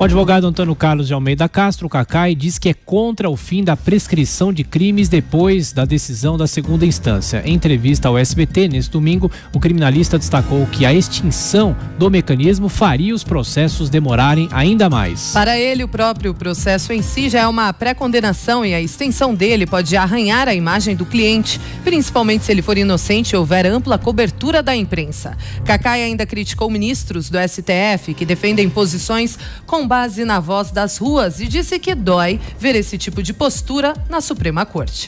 O advogado Antônio Carlos de Almeida Castro, Kakay, diz que é contra o fim da prescrição de crimes depois da decisão da segunda instância. Em entrevista ao SBT, neste domingo, o criminalista destacou que a extinção do mecanismo faria os processos demorarem ainda mais. Para ele, o próprio processo em si já é uma pré-condenação e a extensão dele pode arranhar a imagem do cliente, principalmente se ele for inocente e houver ampla cobertura da imprensa. Kakay ainda criticou ministros do STF que defendem posições com base na voz das ruas e disse que dói ver esse tipo de postura na Suprema Corte.